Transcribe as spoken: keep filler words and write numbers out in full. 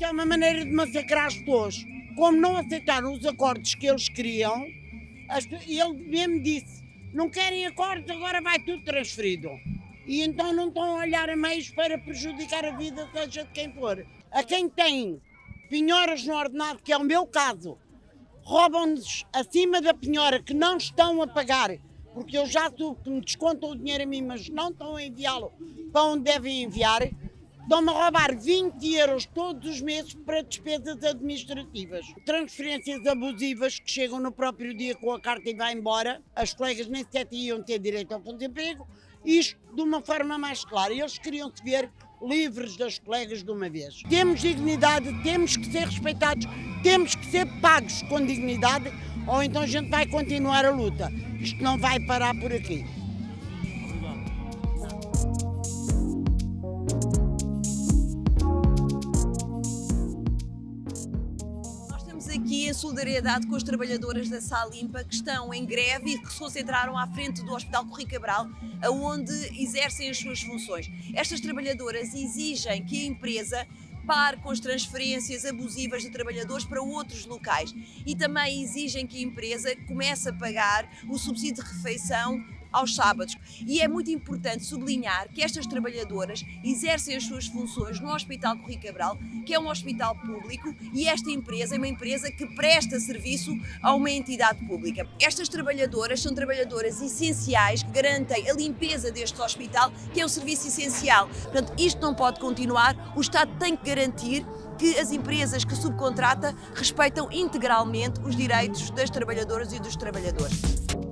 que é uma maneira de massacrar as pessoas. Como não aceitaram os acordos que eles queriam, ele mesmo disse, não querem acordos, agora vai tudo transferido. E então não estão a olhar a meios para prejudicar a vida, seja de quem for. A quem tem penhoras no ordenado, que é o meu caso, roubam-nos acima da penhora, que não estão a pagar, porque eu já soube que me descontam o dinheiro a mim, mas não estão a enviá-lo para onde devem enviar, estão-me a roubar vinte euros todos os meses para despesas administrativas. Transferências abusivas que chegam no próprio dia com a carta e vai embora, as colegas nem sequer iam ter direito ao fundo de emprego, isto de uma forma mais clara, eles queriam-se ver livres das colegas de uma vez. Temos dignidade, temos que ser respeitados, temos que ser pagos com dignidade, ou então a gente vai continuar a luta. Isto não vai parar por aqui. Nós estamos aqui em solidariedade com as trabalhadoras da Sá Limpa que estão em greve e que se concentraram à frente do Hospital Curry Cabral, onde exercem as suas funções. Estas trabalhadoras exigem que a empresa pare com as transferências abusivas de trabalhadores para outros locais e também exigem que a empresa comece a pagar o subsídio de refeição aos sábados. E é muito importante sublinhar que estas trabalhadoras exercem as suas funções no Hospital Curry Cabral, que é um hospital público, e esta empresa é uma empresa que presta serviço a uma entidade pública. Estas trabalhadoras são trabalhadoras essenciais que garantem a limpeza deste hospital, que é um serviço essencial. Portanto, isto não pode continuar, o Estado tem que garantir que as empresas que subcontrata respeitam integralmente os direitos das trabalhadoras e dos trabalhadores.